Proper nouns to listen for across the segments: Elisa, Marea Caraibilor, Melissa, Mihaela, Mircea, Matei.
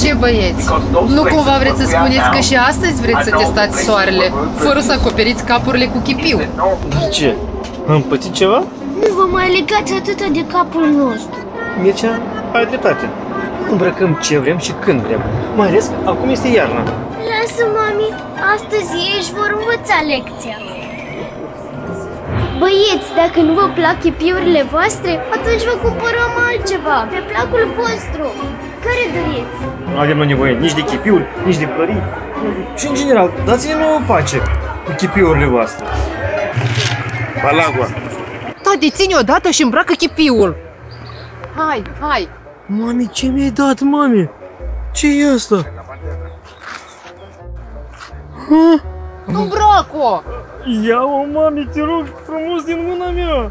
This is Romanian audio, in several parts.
Ce băieți? Nu cumva vreți să spuneți că și astăzi vreți să testați soarele, fără să acoperiți capurile cu chipiu? De ce? Am pățit ceva? Nu vă mai legați atâta de capul nostru. Mircea ai dreptate. Îmbrăcăm ce vrem și când vrem. Mai ales că acum este iarna. Lasă, mami, astăzi ei își vor învăța lecția. Băieți, dacă nu vă plac chipiurile voastre, atunci vă cumpărăm altceva, pe placul vostru. Care doriți? Nu avem nevoie nici de chipiuri, nici de pării. Și în general, dați-ne nouă pace cu chipiurile voastre. Balagua! Tati, ține odată și îmbracă chipiul! Hai, hai! Mami, ce mi-ai dat, mami? Ce-i asta? Îmbracă-o! Ia-o, mami, te rog frumos din mâna mea!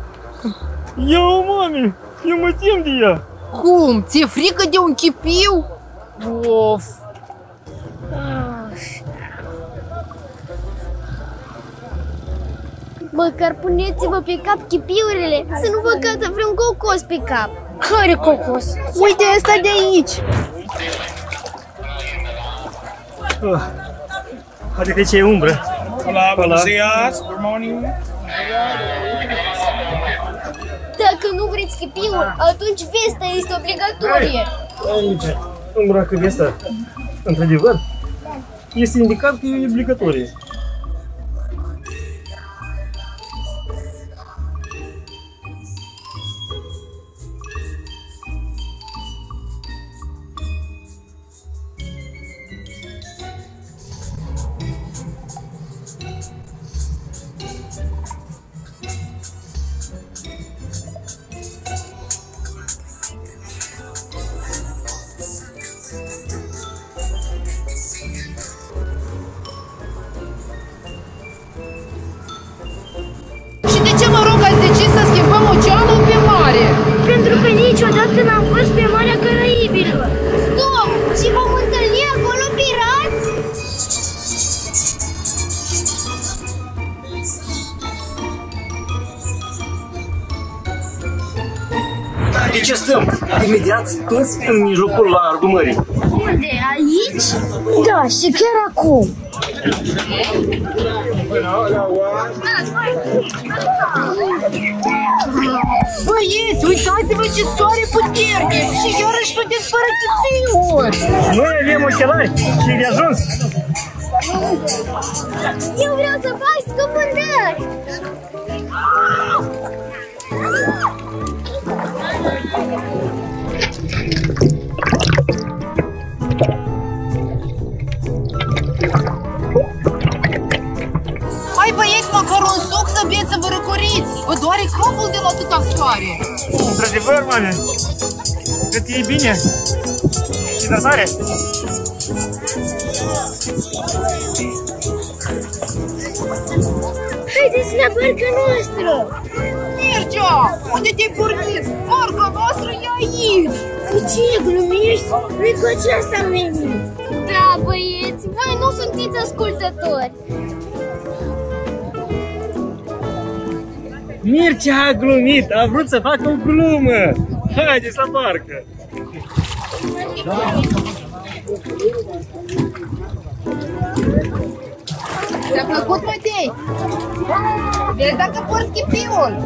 Ia-o, mami! Eu mă tem de ea! Cum? Ți-e frică de un chipiu? Of! Măcar puneți-vă pe cap chipiurile, să nu vă cadă vreun cocos pe cap! Care cocos? Uite asta de aici! Adică ce e umbră? Bună ziua! Dacă nu vreți chipiul, atunci vesta este obligatorie! Aici, îmbracă vesta, într-adevăr, este indicat că e obligatorie. Toți în mijlocul largul mării. Unde? Aici? Da, și chiar acum. Băieți, uitați-vă ce soare puternic și iarăși puteți fără tuțiuri. Noi avem ochelari și de ajuns. Eu vreau să fac scufundări. Hai băieți, măcar un suc să bieți, să vă răcoriți! Vă doare capul de la atâta soare! Într-adevăr, mame! Cât e bine! Și de tare! Haideți la barca noastră! Mircea, unde te-ai pornit? Barca noastră e aici! Cu ce glumești? Nu-i cu aceasta am venit! Da, băieți, voi nu sunteți ascultători! Mircea a glumit, a vrut să facă o glumă! Haideți la barcă! Da. Ți-a plăcut, Matei? Vezi dacă porți chipiul!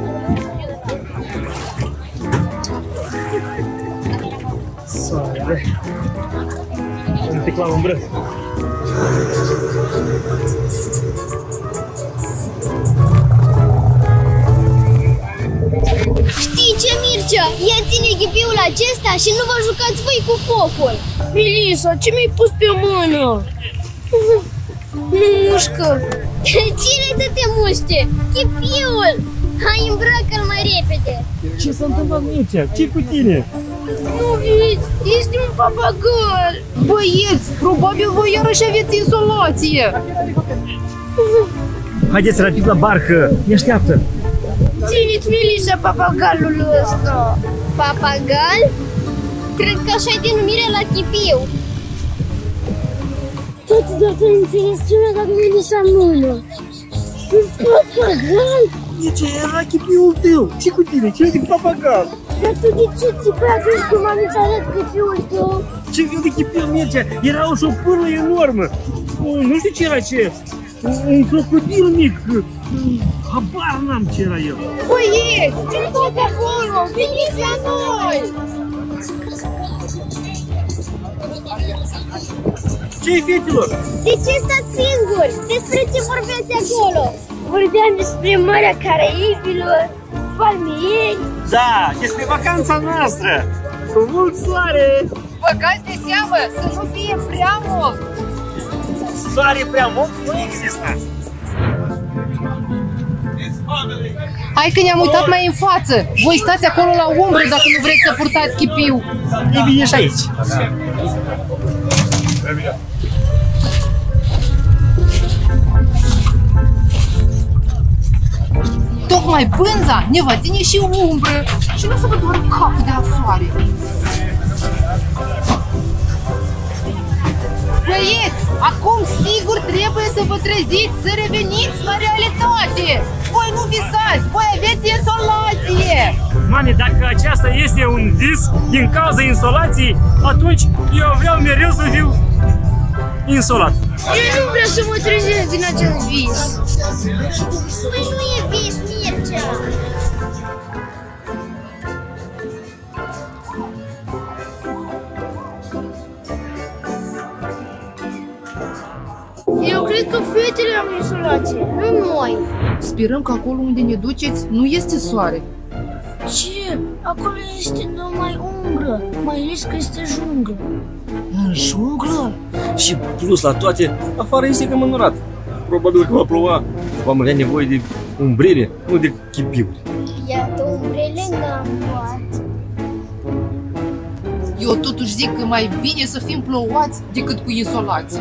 Soare! Un pic la umbră! Știi ce, Mircea? Ea ține chipiul acesta și nu vă jucați voi cu focul! Elisa, ce mi-ai pus pe mână? Nu mușcă! Cine să te muște? Chipiul! Hai, îmbracă-l mai repede! Ce s-a întâmplat, Mircea? Ce-i cu tine? Nu vezi, este un papagal! Băieți, probabil voi iarăși aveți izolație! Haideți rapid la barcă! Ne așteaptă! Țineți, Melissa, papagalul ăsta! Papagal? Cred că așa e denumirea la chipiu! Totodată am înțeles ce mi-a dat Melissa în mână! Un papagal? Deci era chipiul tău! Ce cu tine? Ce-i din papagal? Dar tu de ce țipai atunci când m-am înțeles chipiul tău? ce fel de chipel mergea, era o șopârlă enormă, nu știu ce era ce, un crocodil mic, habar n-am ce era el. Băieți, ce tot acolo, veniți la noi! Ce-i, fetilor? De ce stați singuri? Despre ce vorbeați acolo? Vorbeam despre Marea Caraibilor, palmieri. Da, despre vacanța noastră. Mult soare! Băgați de seamă să nu fie prea mult. Soare prea mult nu există. Hai că ne-am uitat mai în față. Voi stați acolo la umbră dacă nu vreți să purtați chipiu. E bine și aici. Tocmai pânza ne va ține și umbră și nu o să vă doar capul de la soare. Băieți, acum sigur trebuie să vă treziți, să reveniți la realitate. Voi nu visați, voi aveți insolație. Mami, dacă aceasta este un vis din cauza insolației, atunci eu vreau mereu să fiu insolat. Eu nu vreau să mă trezesc din acel vis. Păi nu e vis, Mircea. Eu cred că fetele am insolație, nu noi. Sperăm că acolo unde ne duceți nu este soare. Ce? Acolo este numai umbră, mai ales că este junglă. În junglă? Și plus la toate, afară este cămănurat. Probabil că va ploua. Vom avea nevoie de umbrele, nu de chipiuri. Iată, umbrele n-am luat. Eu totuși zic că mai bine să fim plouați decât cu insolație.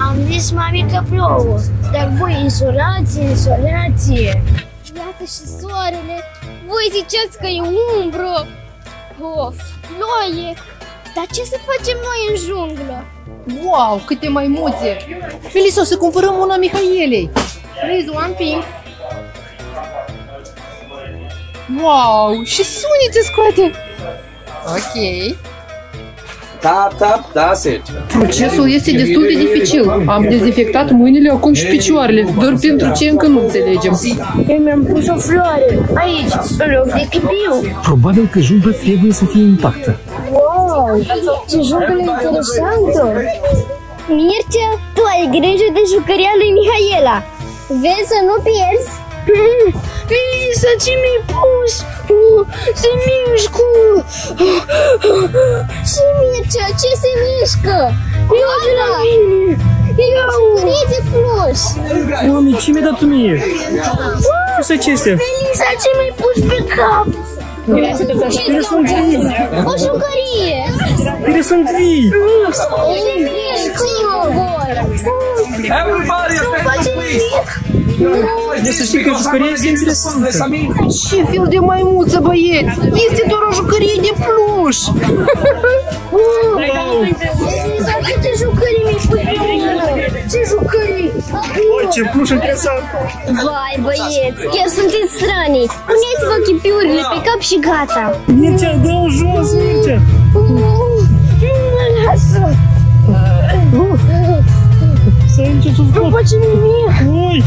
Am zis, mami, că plouă, dar voi insolație. Iată și soarele, voi ziceți că e umbră. Of, ploaie! Dar ce să facem noi în junglă? Wow, câte maimuțe! Melissa, o să cumpărăm una Mihaelei! Please, one pink! Wow, și sunete scoate! Ok! Da, da, da, Sergiu! Procesul este destul de dificil. Am dezinfectat mâinile, acum și picioarele, doar pentru ce încă nu înțelegem. Eu mi-am pus o floare aici, în loc de chipiu. Probabil că jungla trebuie să fie intactă. Wow, ce jucăle interesantă! Mircea, tu ai grijă de jucăria lui Mihaela. Vezi să nu pierzi? Elisa, ce mi-ai pus? Se mișcă! Și Mircea, ce se mișcă? Eu de la mine! Eu! De plus! Doamne, ce mi-ai dat mie? Ce să acestea? Elisa, ce mi-ai pus pe cap? Ele sunt vii! O jucărie! Ele sunt vii! Ele mișcă! Să-mi face nimic! Deci să știi că jucăria este interesantă. Ce fel de maimuță, băieți! Este doar o jucărie de pluș! Dar câte jucării mi-ai pus pe mână? Ce jucării? Oi, ce pluș interesant! Vai, băieți, chiar sunteți stranii! Puneți-vă chipiurile pe cap și gata! Mircea, dă-o jos, Mircea! Mă lasă! Nu face nimic! Ui!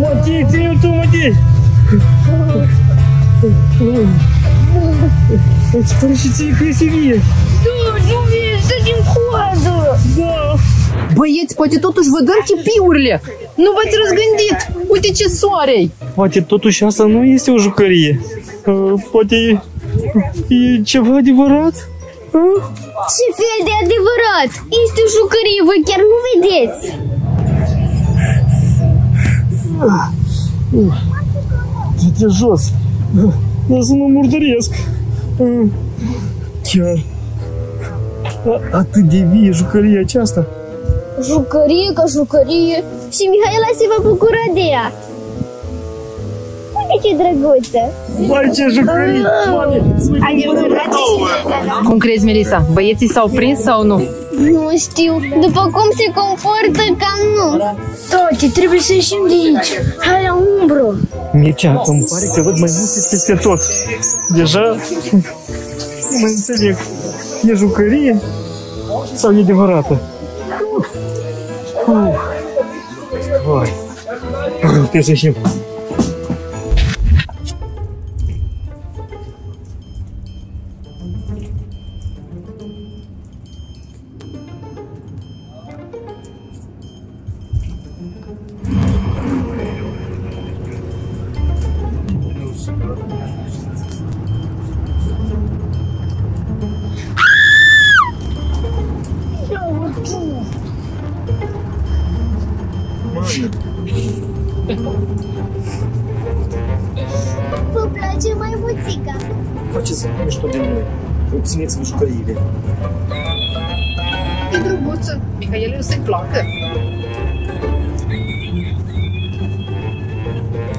Matei, ține-o tu, Matei! Îți spune și ție că este vie! Nu vie, stă din coadă! Da! Băieți, poate totuși vă dăm chipiurile! Nu v-ați răzgândit! Uite ce soare-i! Poate totuși asta nu este o jucărie! Poate e ceva adevărat? Ce fel de adevărat! Este o jucărie, voi chiar nu vedeți! Dă-te jos! Dar să mă murdăresc! Chiar... Atât de vie jucăria aceasta! Jucărie ca jucărie! Și Mihaela se va bucura de ea! Uite ce drăguță! Vai, ce jucărie! Cum crezi, Melissa? Băieții s-au prins sau nu? Nu știu, după cum se comportă, cam nu. Toate, trebuie să ieșim de aici. Hai la umbră! Mircea, îmi pare că văd mai multe peste tot. Deja nu mai înțeleg, e jucărie sau e adevărată? Vai, trebuie să ieșim. Vă place mai muzica? Faceți mișto de noi. Obțineți-vă jucăriile. E drăguță. Mihaela o să-i placă.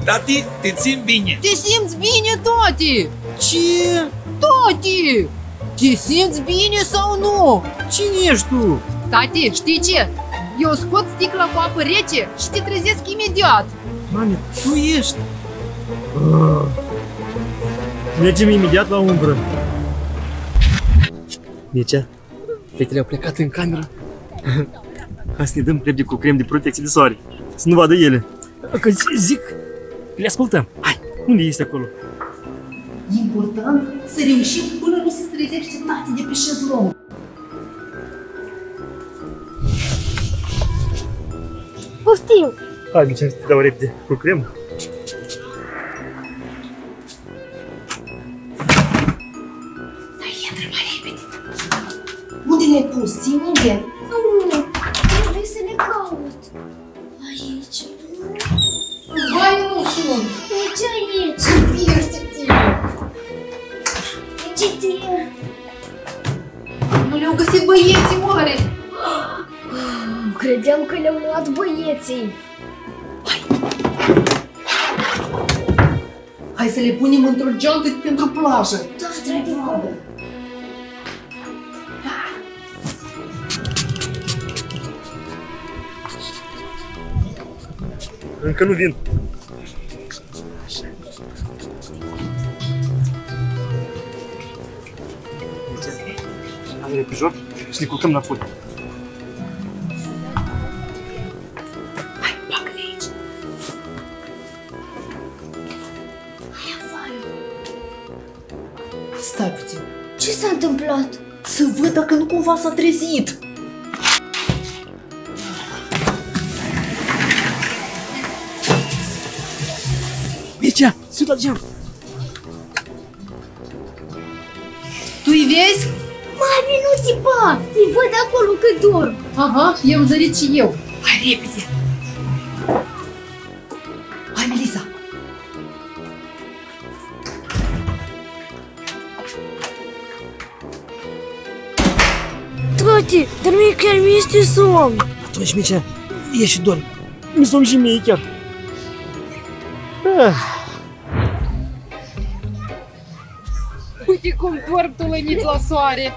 Tati, te simți bine? Te simți bine, tati? Ce? Tati! Te simți bine sau nu? Cine ești tu? Tati, știi ce? Eu scot sticla cu apă rece și te trezesc imediat. Mami, tu ești? Mergem imediat la umbră. Mircea, fetele au plecat în cameră. Hai să ne dăm plepte cu crem de protecție de soare. Să nu vadă ele. Că zic, le ascultăm. Hai, unde este acolo? Important să reușim până nu se trezește tati de pe șezlong. Poftim! Hai, Mircea, să te dau repede cu cremă. Dar intră mai repede! Unde le-ai pus? Ții minte? Nu! Trebuie să le caut! Aici! Vai, nu sunt! Deci aici! Pierde-te! Deci nu le-au găsit băieții, oare? Credeam că le-au luat băieții. Hai să le punem într-o geantă pentru plajă. Da, trebuie vadă. Încă nu vin. Am de pe joc și ne culcăm la fund. Stai puțin. Ce s-a întâmplat? Să văd dacă nu cumva s-a trezit. Mircea, sunt la geam. Tu-i vezi? Mami, nu țipa! Îi văd acolo că dorm. Aha, i-am zărit și eu. Hai, repede. Hai, Melissa. Tati, dar mie chiar mi-este somn. Atunci, Mircea, ieși și dormi. Mi-e somn și mie chiar. Uite cum dorm tulăniți la soare.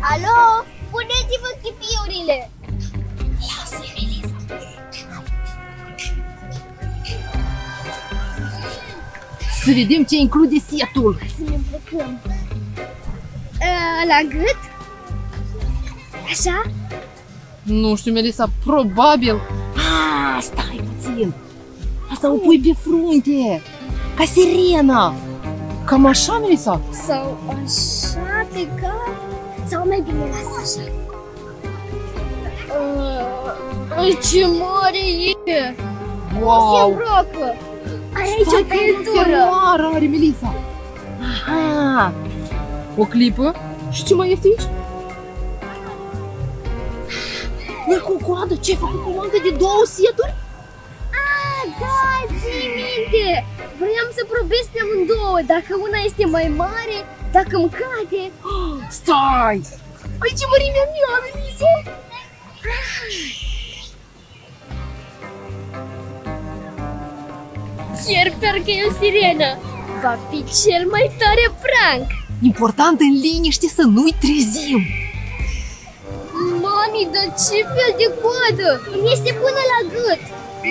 Alo, puneți-vă chipiurile. Lasă-i, Elisa. Să vedem ce include setul. Hai să ne îmbrăcăm. La gât? Așa? Nu știu, Melissa, probabil. Ah, stai puțin. Asta o pui pe frunte. Ca sirena. Cam așa, Melissa? Sau așa pe cap? Sau mai bine lasă așa? Ce mare e! Wow! Aici o tăietură! Mare are, Melissa! Aha! O clipă? Și ce mai este aici? E cu coadă! Ce-ai făcut cu mancă de două seturi? Ah, da! Ții minte! Vreau să probez pe amândouă, dacă una este mai mare, dacă îmi cade... Stai! Aici e mărimea mea, Melissa! Chiar parcă e o sirenă. Va fi cel mai tare prank. Important în liniște să nu-i trezim. Mă Mami, dar ce fel de coadă? Este până la gât.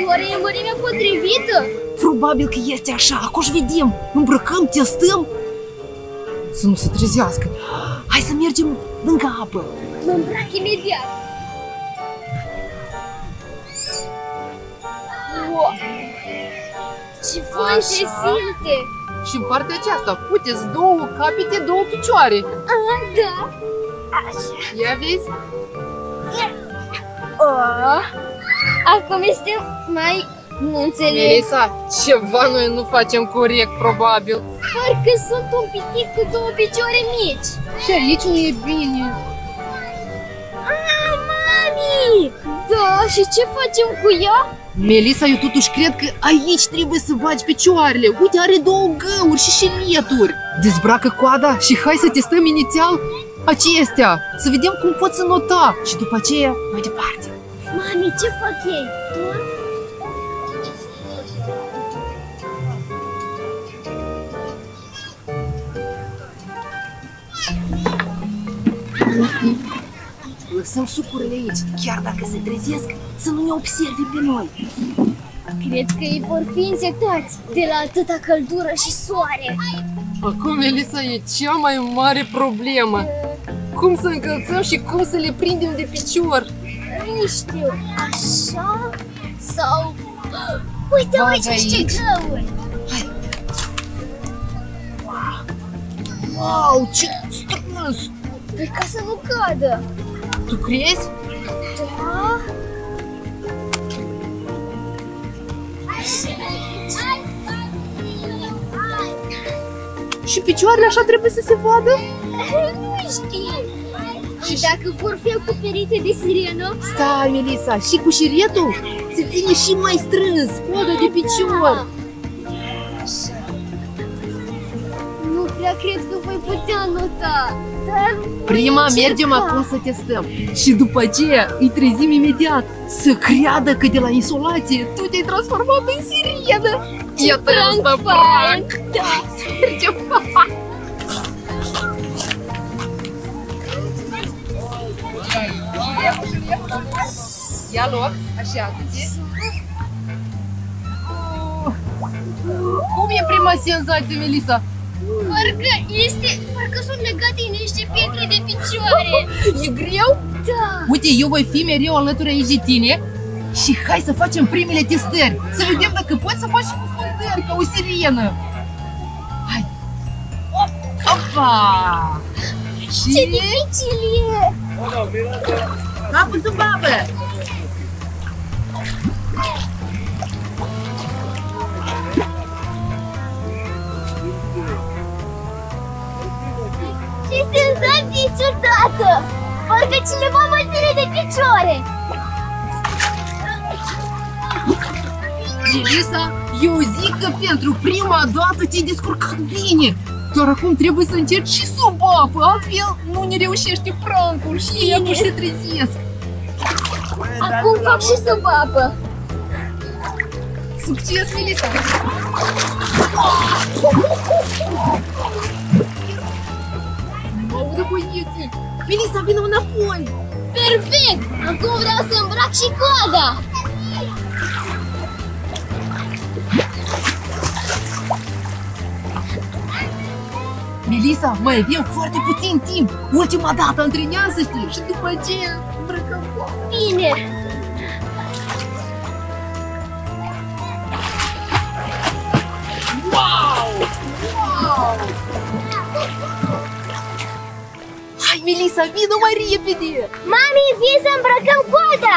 Oare e mărimea potrivită? Probabil că este așa. Acum vedem. Îmbrăcăm, testăm. Să nu se trezească. Hai să mergem lângă apă. Mă îmbrac imediat. Wow. Ce fain se simte! Și în partea aceasta puteți două capete, două picioare. A, da. Așa. Ia vezi? O, acum este mai... Nu înțeleg. Melissa, ceva noi nu facem corect, probabil. Parcă sunt un pitic cu două picioare mici. Și aici nu e bine. Ah, mami! Da, și ce facem cu ea? Melissa, eu totuși cred că aici trebuie să bagi picioarele. Uite, are două găuri și șireturi. Dezbracă coada și hai să testăm inițial acestea. Să vedem cum pot să nota și după aceea mai departe. Mami, ce fac ei? Lăsăm sucurile aici, chiar dacă se trezesc, să nu ne observe pe noi. Cred că ei vor fi însetați de la atâta căldură și soare. Acum, Elisa, e cea mai mare problemă. Cum să încălțăm și cum să le prindem de picior? Nu știu, așa sau... Uite, uite ce găuri! Hai! Wow, ce strâns! Păi ca să nu cadă! Tu crezi? Da! Și picioarele așa trebuie să se vadă? Nu știu! Și dacă vor fi acoperite de sirenă? Stai, Melissa, și cu șiretul se ține și mai strâns coada de picior! Nu prea cred că voi putea nota! Prima mergem acum să testăm și după aceea îi trezim imediat să creadă că de la insolație tu te-ai transformat în sirenă. Iată asta, prank! Da, să mergem! Ia loc, așează-te! Cum e prima senzație, Melissa? Parcă sunt legate niște pietre de picioare. E greu? Da. Uite, eu voi fi mereu alături aici de tine. Și hai să facem primele testări. Să vedem dacă poți să faci cufundări ca o sirenă. Hai. Opa! Și... Ce dificil e! Capul sub apă! Senzație ciudată! Parcă cineva mă ține de picioare! Elisa, eu zic că pentru prima dată te-ai descurcat bine! Doar acum trebuie să încerci și sub apă, altfel nu ne reușește prancul și ei nu se trezesc! Acum fac și sub apă! Succes, Elisa! Melissa, vină înapoi! Perfect! Acum vreau să îmbrac și coada! Melissa, mai avem foarte puțin timp! Ultima dată antrenează-te și după aceea îmbrăcăm coada! Bine! Wow! Wow! Melissa, vină mai repede! Mami, vin să îmbrăcăm coada!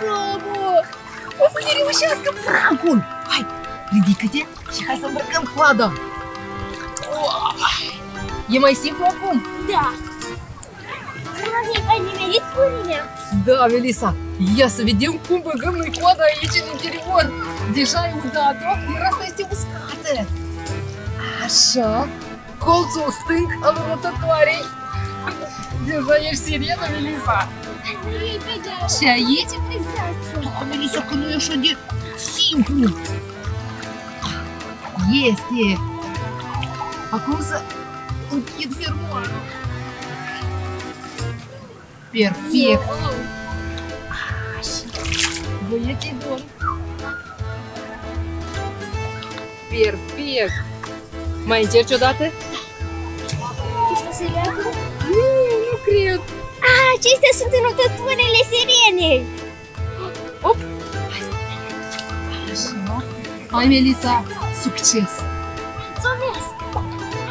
Bravo! O să ne reușească prancul! Hai, ridică-te și hai să îmbrăcăm coada! E mai simplu acum? Da! Ai nimerit cu mine? Da, Melissa, ia să vedem cum băgăm noi coada aici în interior. Deja e udată, iar asta este uscată. Așa, colțul stâng al rotătoarei. Deja ești sirenă, Melissa. Și aici găsească. Doamne, că nu e așa de simplu. Este. Acum să închid fermoarul. Perfect. Așa. Băieții dor. Perfect. Mai încerci odată? Acesta se leagă? Nu cred. Acestea sunt înotătoarele sirenei. Op! Așa. Hai, Melissa, succes! Mulțumesc!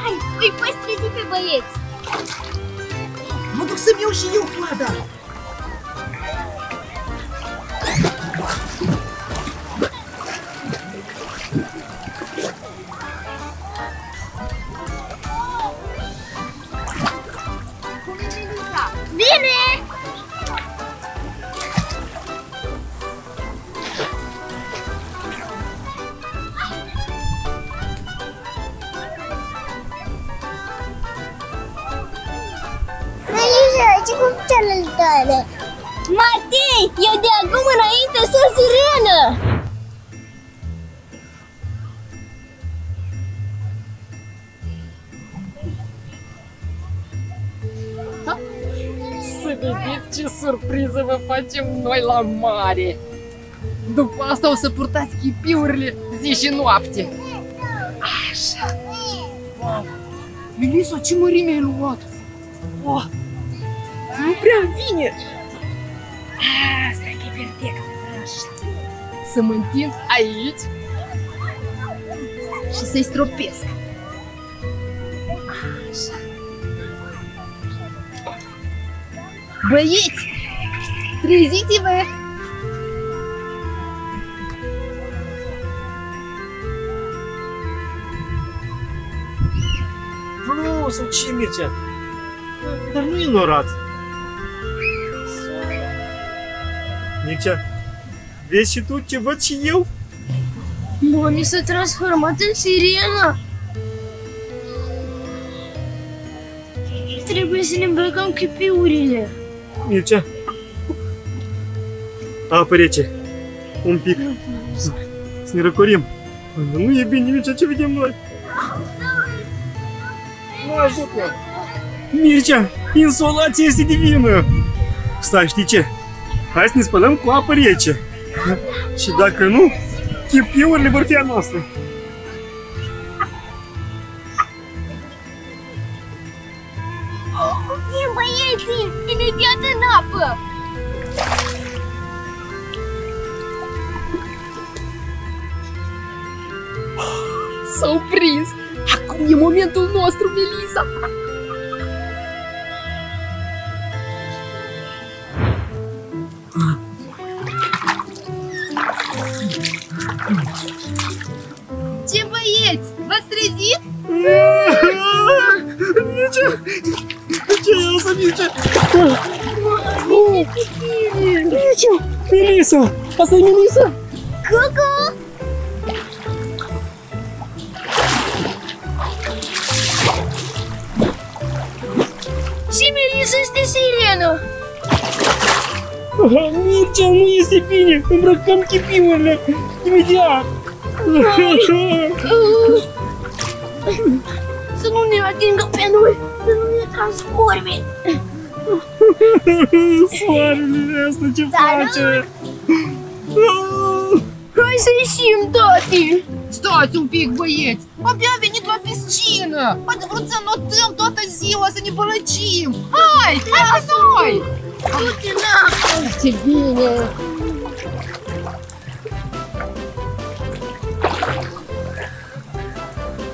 Hai, îi poți trezi pe băieți! Mă duc să-mi iau și eu coada! Matei, eu de acum înainte sunt sirenă! Să vedeți ce surpriză vă facem noi la mare! După asta o să purtați chipiurile zi și noapte! Așa! Wow. Melissa, ce mărime ai luat! Oh. Nu prea vine! Asta e perfect! Așa. Să mă întind aici și să-i stropesc. Așa. Băieți! Treziți-vă! Vreau să ce, Mircea? Dar nu e norat. Mircea, vezi și tu ce văd și eu? Boni s-a transformat în sirenă. Trebuie să ne îmbrăcăm chipiurile. Mircea, apă rece, un pic, să ne răcorim. Nu e bine, Mircea, ce vedem noi? Nu ajută. Mircea, insolația este divină. Stai, știi ce? Hai să ne spălăm cu apă rece. Și dacă nu, chipiurile vor fi a noastră. Vin băieții, imediat în apă. S-au prins. Acum e momentul nostru, Melissa. Ce băieți, v-ați trezit? Mircea! Ce e asta, Mircea? Mircea! Melissa! Asta e Melissa? Cucu! Și Melissa este sirenă! Mircea, nu este bine! Îmbrăcăm chipiurile! Imediat! Să nu ne atingă pe noi! Să nu ne transforme! Soarele asta ce face? Hai să ieșim, tati! Stați un pic, băieți! Abia a venit la piscină! Ați vrut să notăm toată ziua, să ne bălăcim! Hai! Hai cu noi! Du-te în apă! Ce bine!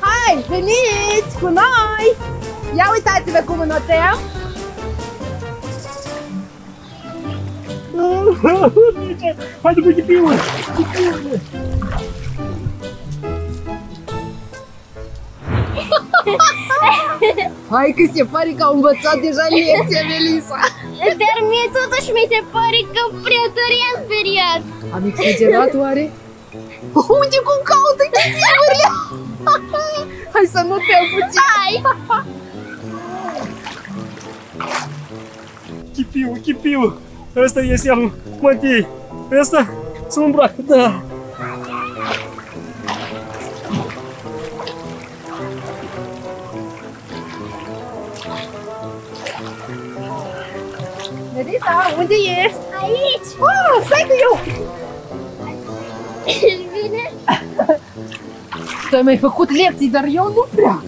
Hai, veniți cu noi! Ia uitați-vă cum înotăm! Hai după chipiuri! Hai că se pare că au învățat deja lecția, Melissa! Dar mie totuși mi se pare că prea tare i-am speriat! Am exagerat oare? Unde cum caută chipiurile? Hai să notăm puțin! Hai! Chipiu, chipiu! Ăsta e seamul Matei. Ăsta se îmbracă, da. Elisa, unde ești? Aici! Oh, stai cu eu! Bine? Tu ai mai făcut lecții, dar eu nu prea.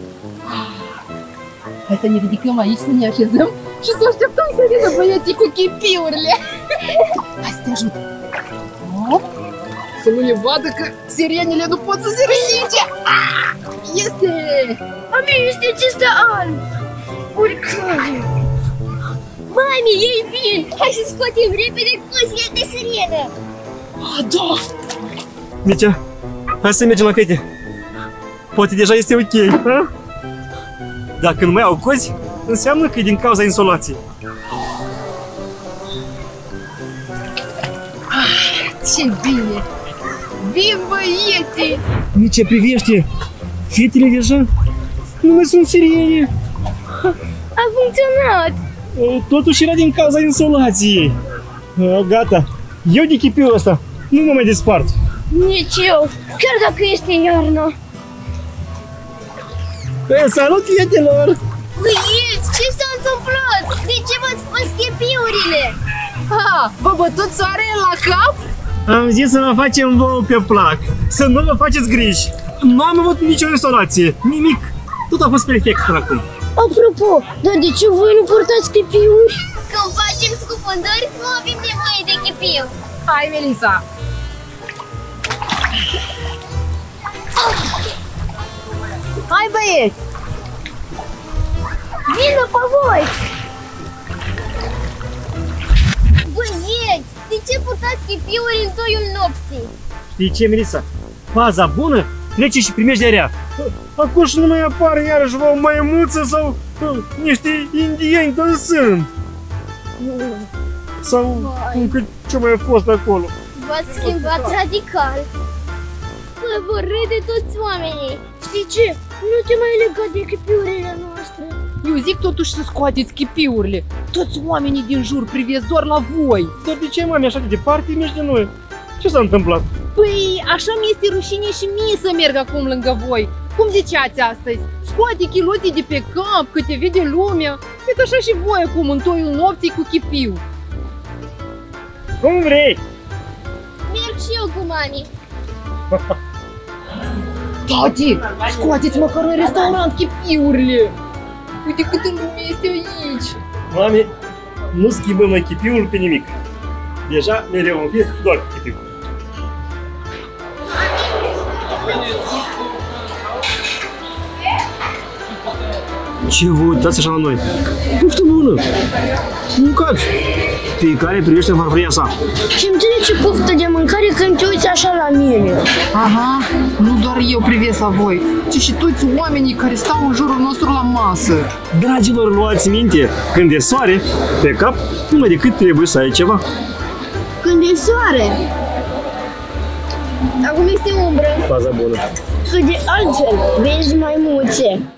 Hai să ne ridicăm aici, să ne așezăm și să așteptăm să vină băieții cu chipiurile. Hai să te ajut. Hop. Să nu le vadă că sirenele nu pot să se ridice. Este! A mea este acesta alb. Urcări. Mami, ei vin! Hai să scoatem repede cozile de sirenă. A, da! Mircea, hai să mergem la fete. Poate deja este ok, ha? Dacă nu mai au cozi, înseamnă că e din cauza insolației. Ce bine! Vin băieții! Mircea, privește! Fetele deja nu mai sunt sirene. A funcționat! Totuși era din cauza insolației. Gata, eu de chipiul ăsta nu mă mai despart. Nici eu, chiar dacă este iarna. Salut, fietelor! Băieți, ce s-a întâmplat? De ce v-ați pus chipiurile? Ha, vă bătut soarele la cap? Am zis să vă facem vouă pe plac, să nu vă faceți griji. Nu am avut nicio instalație, nimic. Tot a fost perfect până acum. Apropo, dar de ce voi nu purtați chipiuri? Când facem scufundări, nu avem nevoie de chipiu. Hai, Melissa! Hai, băieți! Vină pe voi! Băieți, de ce purtați chipiuri în toiul nopții? Știi ce, Melissa? Faza bună plece și primești de rea. Acum și nu mai apare iarăși o maimuță sau niște indieni dansând. Sau încă ce mai a fost acolo. V-ați schimbat radical. Vă vor râde toți oamenii. Știi ce? Nu te mai lega de chipiurile noastre. Eu zic totuși să scoateți chipiurile. Toți oamenii din jur privesc doar la voi. Dar de ce, mami, așa de departe mergi de noi? Ce s-a întâmplat? Păi, așa mi-este rușine și mie să merg acum lângă voi. Cum ziceați astăzi? Scoate chiloții de pe cap, că te vede lumea. Uite așa și voi acum, în toiul nopții cu chipiu. Cum vrei? Merg și eu cu mami. Tati, scoateți măcar în restaurant chipiurile! Uite câtă lume este aici! Mami, nu schimbăm noi chipiul pe nimic. Deja mereu am văzut doar chipiul. Ce vă uitați așa la noi? Poftă bună! Mâncați! Fiecare privește în farfuria sa. Ce-mi trece poftă de mâncare când te uiți așa la mine? Aha, nu doar eu privesc la voi, ci și toți oamenii care stau în jurul nostru la masă. Dragilor, luați minte, când e soare, pe cap, numai decât trebuie să ai ceva. Când e soare? Acum este umbră. Faza bună. Că de altfel vezi maimuțe.